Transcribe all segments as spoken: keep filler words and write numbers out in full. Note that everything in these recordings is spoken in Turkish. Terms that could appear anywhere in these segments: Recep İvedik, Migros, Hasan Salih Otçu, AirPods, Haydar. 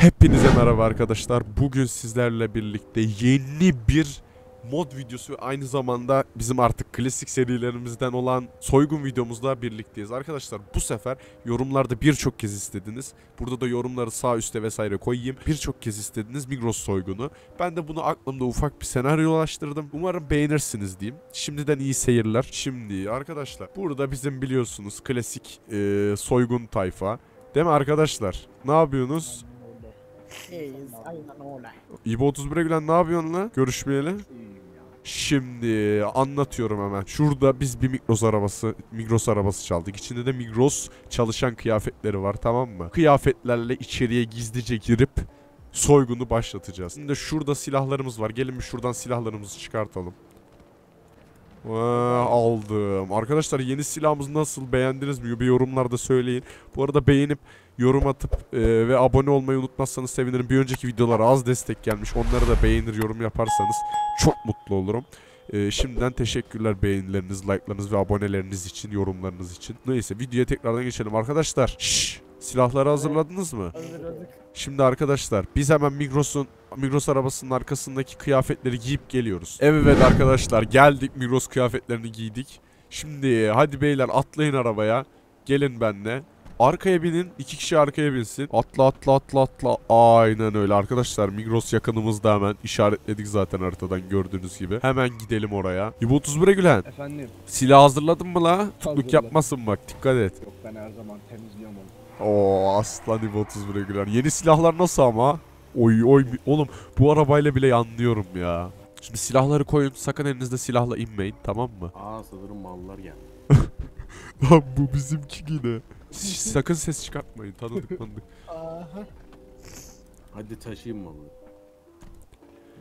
Hepinize merhaba arkadaşlar. Bugün sizlerle birlikte yeni bir mod videosu ve aynı zamanda bizim artık klasik serilerimizden olan soygun videomuzla birlikteyiz. Arkadaşlar bu sefer yorumlarda birçok kez istediniz. Burada da yorumları sağ üstte vesaire koyayım. Birçok kez istediniz Migros soygunu. Ben de bunu aklımda ufak bir senaryolaştırdım. Umarım beğenirsiniz diyeyim. Şimdiden iyi seyirler. Şimdi arkadaşlar burada bizim biliyorsunuz klasik ee, soygun tayfa. Değil mi arkadaşlar? Ne yapıyorsunuz? İbo otuz bire gülen ne yapıyorsun lan? Görüşmeyeli. Şimdi anlatıyorum hemen. Şurada biz bir Migros arabası Migros arabası çaldık. İçinde de Migros çalışan kıyafetleri var, tamam mı? Kıyafetlerle içeriye gizlice girip soygunu başlatacağız. Şimdi şurada silahlarımız var. Gelin bir şuradan silahlarımızı çıkartalım. Aa, aldım. Arkadaşlar yeni silahımız nasıl, beğendiniz mi? Bir yorumlarda söyleyin. Bu arada beğenip yorum atıp e, ve abone olmayı unutmazsanız sevinirim. Bir önceki videolara az destek gelmiş. Onları da beğenir, yorum yaparsanız çok mutlu olurum. E, şimdiden teşekkürler beğenileriniz, like'larınız ve aboneleriniz için, yorumlarınız için. Neyse videoya tekrardan geçelim arkadaşlar. Şşş, silahları hazırladınız mı? Hazırladık. Şimdi arkadaşlar biz hemen Migros'un Migros arabasının arkasındaki kıyafetleri giyip geliyoruz. Evet arkadaşlar geldik, Migros kıyafetlerini giydik. Şimdi hadi beyler atlayın arabaya. Gelin benimle. Arkaya binin. İki kişi arkaya binsin. Atla atla atla atla. Aynen öyle arkadaşlar. Migros yakınımızda, hemen işaretledik zaten haritadan gördüğünüz gibi. Hemen gidelim oraya. İbo otuz bire Gülen. Efendim. Silah hazırladın mı la? Tutluk yapmasın bak, dikkat et. Yok, ben her zaman temizliyorum onu. Oo aslan İbo otuz bire Gülen. Yeni silahlar nasıl ama? Oy oy oğlum, bu arabayla bile yanlıyorum ya. Şimdi silahları koyun, sakın elinizde silahla inmeyin, tamam mı? Aa sanırım mallar geldi. Lan bu bizimki yine. Sakın ses çıkartmayın, tanıdık tanıdık. Hadi taşıyayım malları.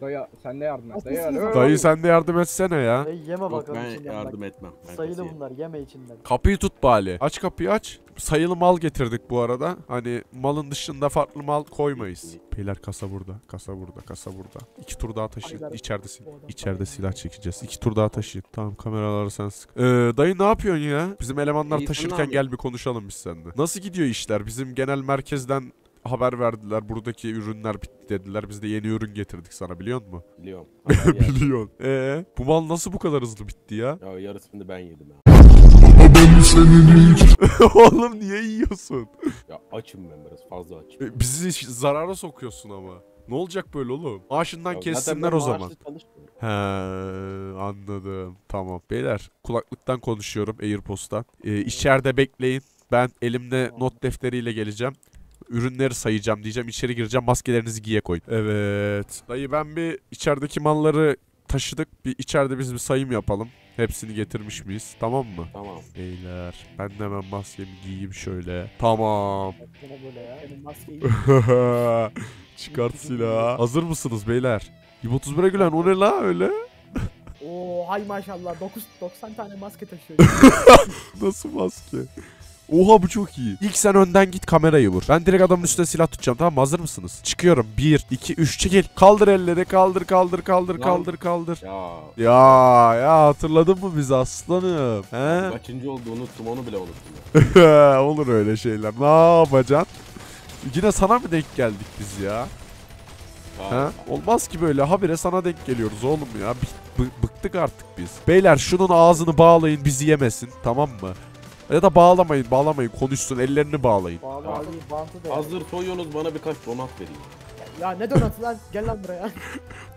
Dayı sen de yardım et. Dayı, Dayı sen de yardım etsene ya. Dayı yeme bakalım. Yok, ben yardım bak. etmem. Ben sayılı bunlar, yeme içinden. Kapıyı tut bari. Aç kapıyı, aç. Sayılı mal getirdik bu arada. Hani malın dışında farklı mal koymayız. Beyler kasa burada. Kasa burada. Kasa burada. İki tur daha taşıyın. İçeride, içeride silah çekeceğiz. İki tur daha taşıyın. Tamam, kameraları sen sık. Ee, dayı ne yapıyorsun ya? Bizim elemanlar taşırken gel bir konuşalım biz seninle. Nasıl gidiyor işler? Bizim genel merkezden haber verdiler, buradaki ürünler bitti dediler. Biz de yeni ürün getirdik sana, biliyor musun? Biliyorum. Biliyorum. Eee bu mal nasıl bu kadar hızlı bitti ya? Ya yarısını ben yedim ya. Oğlum niye yiyorsun? Ya açım ben, biraz fazla açım. E, bizi zarara sokuyorsun ama. Ne olacak böyle oğlum? Maaşından ya, kessinler o zaman. He anladım. Tamam beyler, kulaklıktan konuşuyorum, AirPods'tan. E, içeride bekleyin. Ben elimde not defteriyle geleceğim. Ürünleri sayacağım, diyeceğim, içeri gireceğim, maskelerinizi giye koyun. Evet. Dayı ben bir içerideki malları taşıdık. Bir içeride biz bir sayım yapalım. Hepsini getirmiş miyiz? Tamam mı? Tamam. Beyler ben de hemen maskemi giyeyim şöyle. Tamam. Çıkart silahı. Hazır mısınız beyler? İbo otuz bire Gülen o ne la öyle? Oo hay maşallah, dokuz yüz doksan tane maske taşıyor. Nasıl maske? Oha bu çok iyi. İlk sen önden git, kamerayı vur. Ben direkt adamın üstüne silah tutacağım, tamam mı? Hazır mısınız? Çıkıyorum. bir, iki, üç çekil. Kaldır elleri. Kaldır kaldır kaldır kaldır kaldır. Ya. Ya ya hatırladın mı bizi aslanım? He? Kaçıncı oldu unuttum, onu bile unuttum. Olur öyle şeyler. Ne yapacaksın? Yine sana mı denk geldik biz ya? Ha? Olmaz ki böyle, habire sana denk geliyoruz oğlum ya. Bıktık artık biz. Beyler şunun ağzını bağlayın, bizi yemesin, tamam mı? Ya da bağlamayın, bağlamayın. Konuşsun, ellerini bağlayın. Bağlayın, bantı da. Hazır soyuyorsunuz, bana birkaç donat verin. Ya, ya ne donatı lan? Gel lan buraya.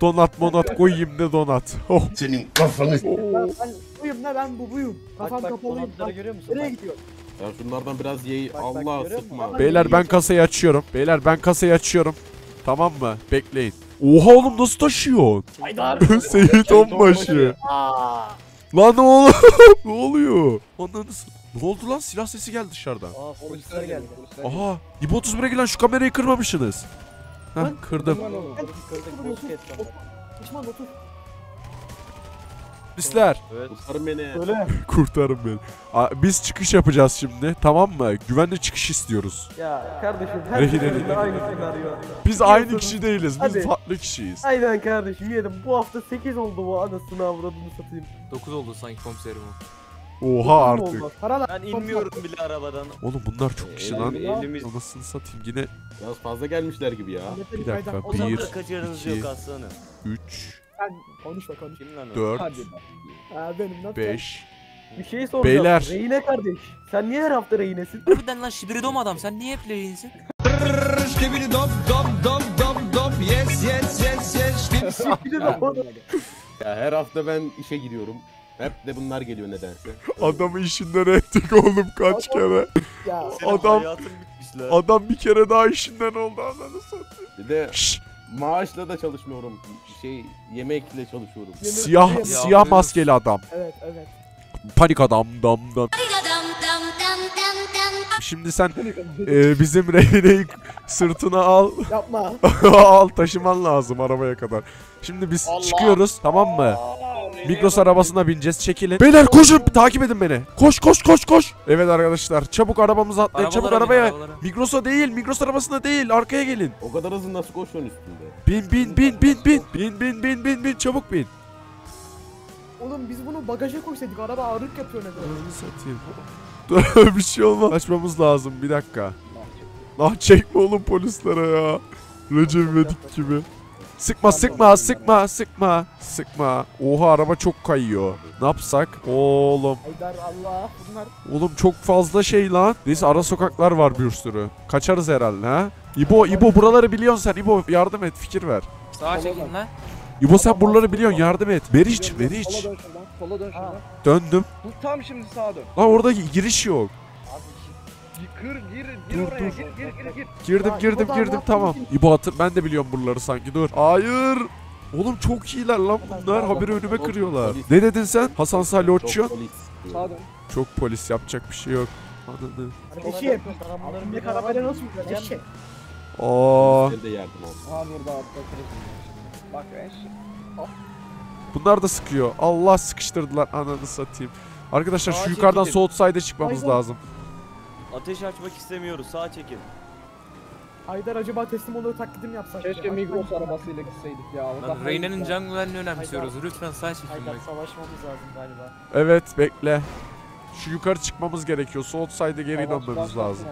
Donat monat koyayım, ne donat. Oh. Senin kafanı. Oh. Ben buyum ne, ben bu buyum. Kafam kapalıyım. Görüyor musun? Nereye gidiyor? Ya şunlardan biraz ye. Allah sıkma. Beyler ben kasayı açıyorum. Beyler ben kasayı açıyorum. Tamam mı? Bekleyin. Oha oğlum nasıl taşıyorsun? Haydar. Seyit onbaşı. Lan oğlum ne oluyor? Ananı satayım. Ne oldu lan? Silah sesi geldi dışarıdan. Aa polisler geldi. Polisler aha. İbo otuz bire Gülen şu kamerayı kırmamışsınız. Heh ben kırdım. Düşman otur. Polisler. Evet. Kurtarın beni. Öyle. Kurtarın beni. Aa, biz çıkış yapacağız şimdi, tamam mı? Güvenli çıkış istiyoruz. Ya kardeşim her şeyde aynı senaryo. Biz aynı kişi değiliz. Biz hadi. Farklı kişiyiz. Aynen kardeşim yedim. Bu hafta sekiz oldu bu, anasını avradını satayım. dokuz oldu sanki komiserim o. Oha artık. Ben inmiyorum bile arabadan. Oğlum bunlar çok kişi lan. Elimiz... Anasını satayım yine. Biraz fazla gelmişler gibi ya. Bir dakika. bir, iki, üç, dört, beş. Bir şey soracağım. Beyler. Rehine kardeş. Sen niye her hafta rehinesin? Harbiden lan şibridom adam. Sen niye hep rehinesin? Şibridom dom dom dom dom. Yes yes yes yes. Ya her hafta ben işe gidiyorum. Hep de bunlar geliyor nedense. Adamı işinden ettik oğlum kaç adam, kere. Ya. Adam adam bir kere daha işinden oldu ananı satayım. Bir de şşş, maaşla da çalışmıyorum. Şey yemekle çalışıyorum. Siyah siyah, siyah maskeli adam. Evet evet. Panik adam dam dam. Şimdi sen e, bizim rehineyi sırtına al. Yapma. Al taşıman lazım arabaya kadar. Şimdi biz Allah. Çıkıyoruz tamam mı? Migros arabasına bineceğiz. Çekilin. Beyler koşun takip edin beni. Koş koş koş koş. Evet arkadaşlar çabuk arabamıza atlayın. Arabalara çabuk arabaya. Migros'a değil. Migros arabasına değil. Arkaya gelin. O kadar hızlı nasıl koşuyorsun üstünde? Bin bin bin bin bin. Bin bin bin bin bin. Çabuk bin. Oğlum biz bunu bagaja koysaydık. Araba ağırlık yapıyor neden? Satayım. Dur bir şey olmaz. Kaçmamız lazım bir dakika. Lan çekme oğlum polislere ya. Recep İvedik gibi. Sıkma sıkma sıkma sıkma sıkma. Oha araba çok kayıyor. Ne yapsak? Oğlum. Haydar Allah. Bunlar... Oğlum çok fazla şey lan. Neyse ara sokaklar var bir sürü. Kaçarız herhalde ha. İbo İbo buraları biliyorsun sen. İbo yardım et fikir ver. Sağa çekin lan. İbo sen buraları biliyorsun yardım et. Meriç Meriç. Sola dön şuradan. Döndüm. Dur tam şimdi sağa dön. Lan orada giriş yok. Gir gir gir dur, oraya dur. Gir gir gir gir. Girdim girdim ya, girdim tamam. İbo hatır ben de biliyorum buraları sanki dur. Hayır. Oğlum çok iyiler lan bunlar haberi önüme kırıyorlar. Ne dedin sen? Hasan Salih Otçu. Çok polis yapacak bir şey yok. Anladı. Eşi. Bir karabayla nasıl gidiyor? Eşi. Aaa. Bak eşi. Bunlar da sıkıyor. Allah sıkıştırdılar ananı satayım. Arkadaşlar şu yukarıdan soğutsayda çıkmamız lazım. Ateş açmak istemiyoruz. Sağa çekin. Haydar acaba teslim olur taklidim yapsak. Keşke ya. Migros arabasıyla gitseydik ya. Lan Reyna'nın can güvenliğini önemsiyoruz. Lütfen sağa çekin. Haydar savaşmamız lazım galiba. Evet bekle. Şu yukarı çıkmamız gerekiyor. Soğutsaydı geri savaş, dönmemiz lazım.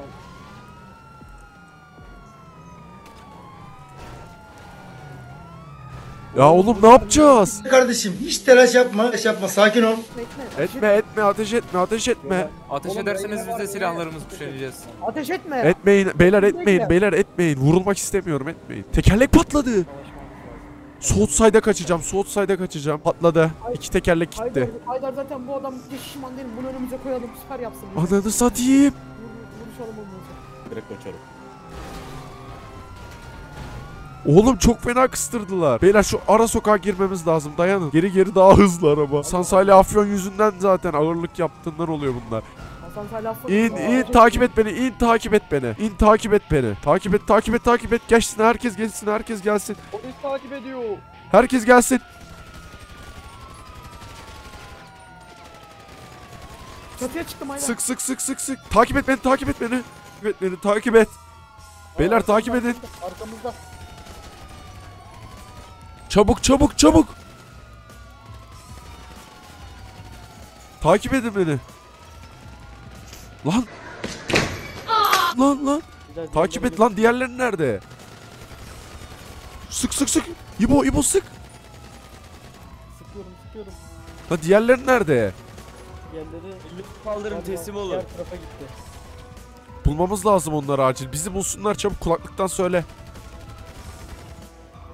Ya oğlum ne yapacağız? Kardeşim hiç telaş yapma, telaş yapma. Sakin ol. Etme, etme, etme, ateş etme, ateş etme. Ateş oğlum, ederseniz biz de silahlarımızı düşüreceğiz. Ateş etme. Etmeyin, beyler etmeyin, beyler etmeyin. Vurulmak istemiyorum, etmeyin. Tekerlek patladı. Soğutsayda kaçacağım, soğutsayda kaçacağım. Patladı. İki tekerlek gitti. Haydar zaten bu adam şişman değil. Bunu önümüze koyalım, süper yapsın. Ananı satayım. Vuruşalım onu. Direkt kaçalım. Oğlum çok fena kıstırdılar. Beyler şu ara sokağa girmemiz lazım. Dayanın. Geri geri daha hızlı araba. Hasan Salih Afyon yüzünden zaten ağırlık yaptığından oluyor bunlar. Hasan Salih Afyon. İn in Aa, takip et beni. İn takip et beni. İn takip et beni. Takip et takip et takip et. Geçsin herkes gelsin herkes gelsin. Polis takip ediyor. Herkes gelsin. Çatıya çıktım aynen. Sık sık sık sık sık. Takip et beni takip et beni. Takip et beni takip et. Beyler Aa, takip edin. Arkamızda. Çabuk çabuk çabuk. Takip edin beni. Lan. Aa! Lan lan. Güzel, takip et lan diğerleri nerede? Sık sık sık. İbo İbo sık. Sıkıyorum sıkıyorum. Lan diğerleri nerede? Diğerleri kaldırın teslim olun. Diğer tarafa gitti. Bulmamız lazım onları acil. Bizi bulsunlar çabuk kulaklıktan söyle.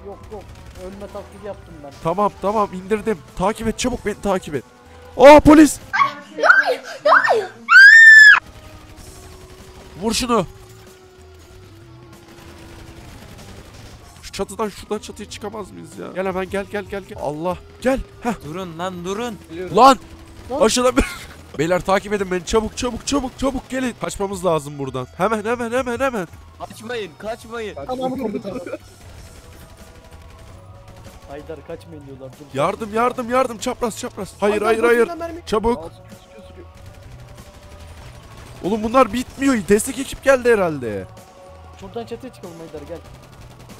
Yok yok. Ölme taklidi yaptım ben. Tamam tamam indirdim. Takip et çabuk beni takip et. Aa polis. Vur şunu. Şu çatıdan şuradan çatıya çıkamaz mıyız ya? Gel hemen gel gel gel. gel. Allah gel. Heh. Durun lan durun. Biliyorum. Lan. lan. Aşağıda bir... Beyler takip edin beni çabuk çabuk çabuk çabuk gelin. Kaçmamız lazım buradan. Hemen hemen hemen hemen. Kaçmayın kaçmayın. Kaçmayın. Haydar kaçmayın diyorlar. Dur. Yardım yardım yardım çapraz çapraz. Hayır hayır hayır. hayır. Çabuk. Aa, sıkı, sıkı, sıkı. Oğlum bunlar bitmiyor. Destek ekip geldi herhalde. Şuradan çatıya çıkalım Haydar gel.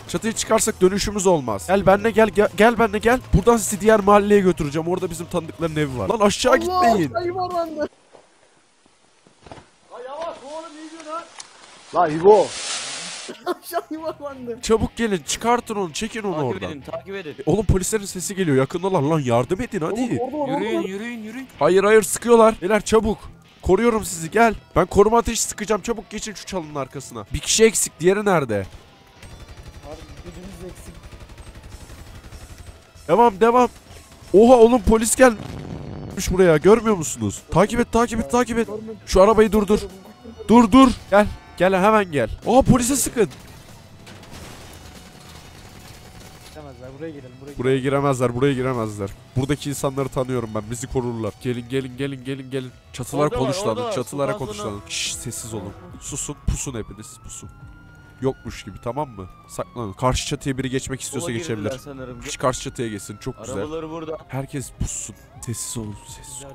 Çatıya çıkarsak dönüşümüz olmaz. Gel benimle gel, gel, gel benimle gel. Buradan sizi diğer mahalleye götüreceğim. Orada bizim tanıdıkların evi var. Lan aşağı Allah, gitmeyin. Allah, la İbo. Çabuk gelin, çıkartın onu, çekin onu oradan. Takip edin, takip edin. E, oğlum polislerin sesi geliyor, yakındalar lan, yardım edin hadi. Oğlum, orada, yürüyün, orada. yürüyün, yürüyün. Hayır hayır, sıkıyorlar. Beyler çabuk. Koruyorum sizi, gel. Ben koruma ateşi sıkacağım, çabuk geçin şu çalının arkasına. Bir kişi eksik, diğeri nerede? Abi gücümüz eksik. Devam, devam. Oha oğlum, polis gel. Buraya, görmüyor musunuz? Takip et, takip et, takip et. Şu arabayı durdur. Dur, dur. Gel. Gel hemen gel. Aa polise sıkın. Giremezler, buraya girelim, buraya, buraya giremezler, buraya giremezler. Buradaki insanları tanıyorum ben, bizi korurlar. Gelin gelin gelin gelin gelin. Çatılar konuşlandı, çatılara konuşlandı. Şşş, sessiz olun. Susun, pusun hepiniz, pusun. Yokmuş gibi, tamam mı? Saklanın. Karşı çatıya biri geçmek istiyorsa Ola geçebilir. Kişi karşı çatıya geçsin, çok güzel. Arabaları burada. Herkes pussun. Sessiz olun, sessiz olun.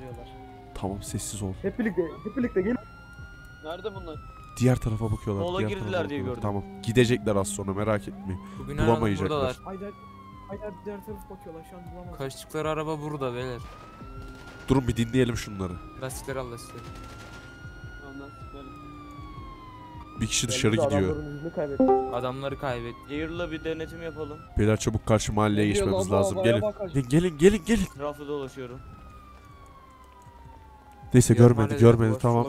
Tamam, sessiz olun. Hep birlikte, hep birlikte gelin. Nerede bunlar? Diğer tarafa bakıyorlar. Mola girdiler diye gördüm. Tamam. Gidecekler az sonra, merak etmeyin. Bugün bulamayacaklar. Haydar, Haydar diğer tarafa bakıyorlar. Şu an bulamazlar. Kaçtıkları araba burada beyler. Durun bir dinleyelim şunları. Lastikleri al lastikleri. Bir kişi dışarı Belki gidiyor. Adamları kaybet. Hayırlı bir denetim yapalım. Beyler çabuk karşı mahalleye Geliyor, geçmemiz Allah, lazım. Allah, gelin. gelin. Gelin gelin gelin. Etrafı dolaşıyorum. Neyse Yok, görmedi görmedi tamam.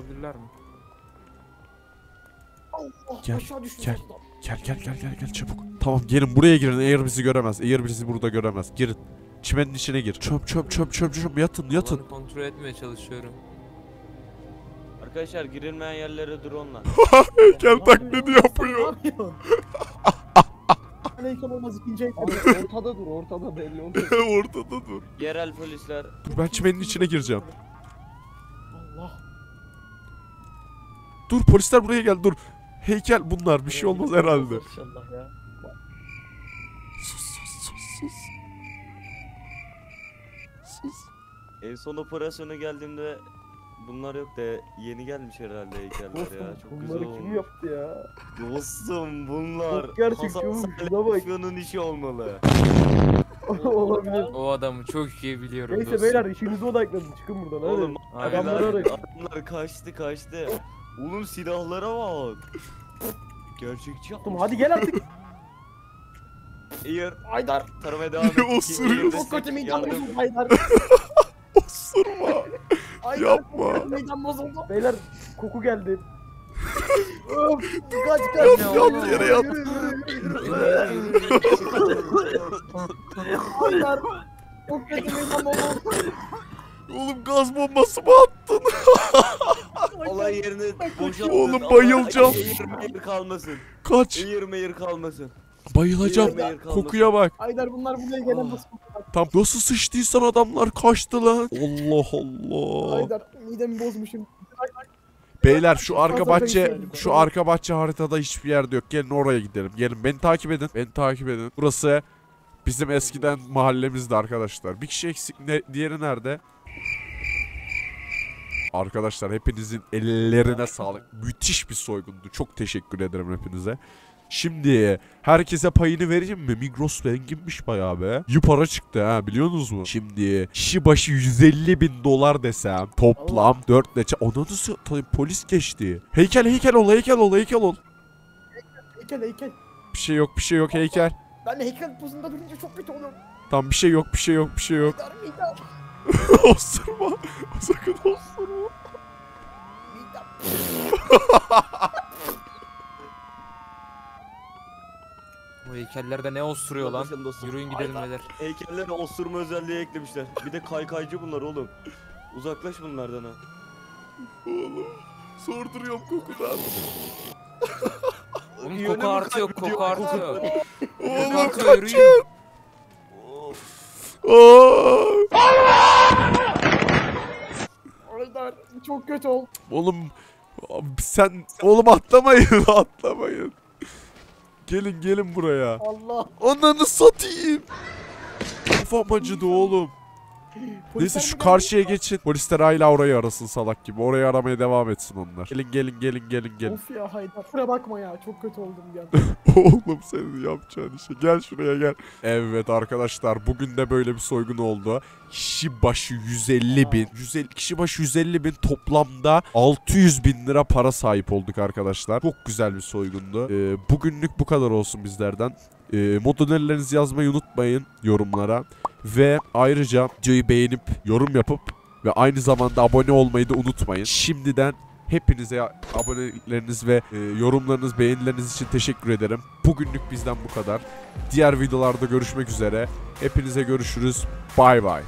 Gel, gel, gel, gel, gel, gel, gel, çabuk. Tamam, gelin birisi girin. Eğer bizi göremez, eğer birisi burada göremez. Girin. Çimenin içine gir. Çöp, çöp, çöp, çöp, çöp. Yatın, yatın. Alanı kontrol etmeye çalışıyorum. Arkadaşlar girilmeyen yerlere drone'la. Gel taklidi yapıyor. Aleyküm olmaz ikinci ekran. Ortada dur, ortada belli. Ortada dur. Yerel polisler. Dur, ben çimenin içine gireceğim. Dur polisler buraya gel, dur. Heykel bunlar, bir şey olmaz herhalde. İnşallah ya. Sus sus sus sus. Sus. En son operasyona geldiğimde bunlar yok da yeni gelmiş herhalde heykeller ya. Çok güzel oldu. Bunları kim yaptı ya? Dostum bunlar. Gerçekten işi olmalı. Olabilir. O adamı çok iyi biliyorum. Neyse dostum. Beyler işinize odaklanın, çıkın buradan. Oğlum adamlar, adamlar kaçtı kaçtı. Oğlum silahlara bak. Gerçekçi yaptım. Hadi gel artık. Hayır. Haydar. Taramaya devam et. Osurma. Çok kötü meydan bozuldu Haydar. Osurma. Yapma. Meydan bozuldu. Beyler koku geldi. Öf. Kaç kaç. Yat yere yat. Haydar. Çok kötü meydan bozuldu. Oğlum gaz bombası mı attın? Olay yerine boşaltın. Oğlum bayılacağım. Eğir meyir kalmasın. Kaç. Eğir meyir kalmasın. Bayılacağım. Meyir kokuya bak. Haydar bunlar buraya gelen nasıl kokuyor? Tam nasıl sıçtıysan adamlar kaçtı lan. Allah Allah. Haydar midemi bozmuşum. Beyler şu arka bahçe, şu arka bahçe haritada hiçbir yerde yok. Gelin oraya gidelim. Gelin beni takip edin. Beni takip edin. Burası bizim eskiden mahallemizdi arkadaşlar. Bir kişi eksik. Ne, diğeri nerede? Arkadaşlar hepinizin ellerine sağlık. Müthiş bir soygundu. Çok teşekkür ederim hepinize. Şimdi herkese payını vereyim mi? Migros renginmiş bayağı be. İyi para çıktı ha, biliyorsunuz mu? Şimdi kişi başı yüz elli bin dolar desem. Toplam dört leçe. Anadolu'su polis geçti. Heykel heykel ol heykel ol heykel ol. Heykel heykel. Bir şey yok bir şey yok heykel. Ben heykel pozunda durunca çok kötü oluyorum. Tam bir şey yok bir şey yok bir şey yok. Osurma. Sakın osurma. Bu heykellerde ne osuruyor lan? Yürüyün gidelim beyler. Heykellere osurma özelliği eklemişler. Bir de kaykaycı bunlar oğlum. Uzaklaş bunlardan ha. Oğlum. Sorduruyorum kokudan. Oğlum koku artıyor, koku artıyor. Oğlum kaçın. Ooo. Haydar çok kötü oldu. Oğlum sen oğlum atlamayın atlamayın. Gelin gelin buraya. Allah. Ananı satayım. Kafam acıdı oğlum. Neyse şu karşıya geçin. Polisler hala orayı arasın salak gibi. Orayı aramaya devam etsin onlar. Gelin gelin gelin gelin gelin. Of ya Haydar. Şuraya bakma ya. Çok kötü oldum ya. Oğlum senin yapacağın işe. Gel şuraya gel. Evet arkadaşlar. Bugün de böyle bir soygun oldu. Kişi başı yüz elli bin. yüz elli, kişi başı yüz elli bin. Toplamda altı yüz bin lira para sahip olduk arkadaşlar. Çok güzel bir soygundu. Ee, bugünlük bu kadar olsun bizlerden. Ee, modellerinizi yazmayı unutmayın yorumlara. Ve ayrıca videoyu beğenip yorum yapıp ve aynı zamanda abone olmayı da unutmayın. Şimdiden hepinize abonelikleriniz ve e, yorumlarınız, beğenileriniz için teşekkür ederim. Bugünlük bizden bu kadar. Diğer videolarda görüşmek üzere. Hepinize görüşürüz. Bye bye.